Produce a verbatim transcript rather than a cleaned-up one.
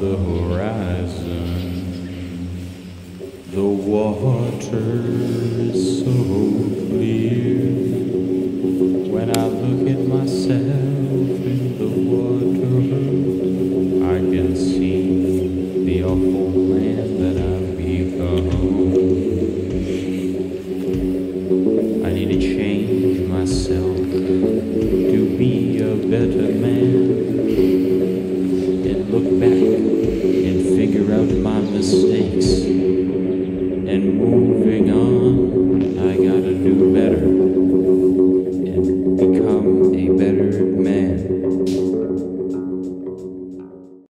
the horizon. The water is so clear. When I look at myself in the water, I can see the awful man that I've become. I need to change myself to be a better man. Look back and figure out my mistakes and moving on.